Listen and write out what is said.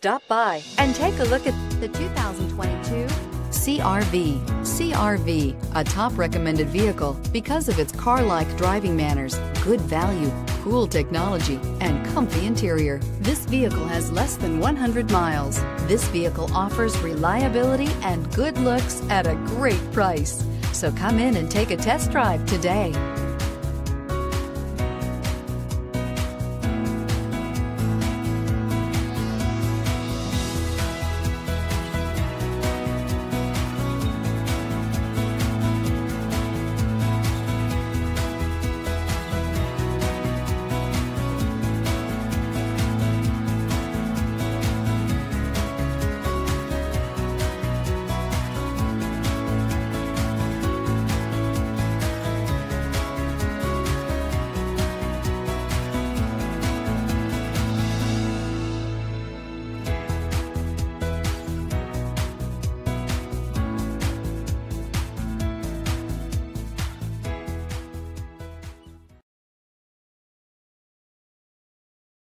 Stop by and take a look at the 2022 CR-V. CR-V, a top recommended vehicle because of its car-like driving manners, good value, cool technology, and comfy interior. This vehicle has less than 100 miles. This vehicle offers reliability and good looks at a great price. So come in and take a test drive today.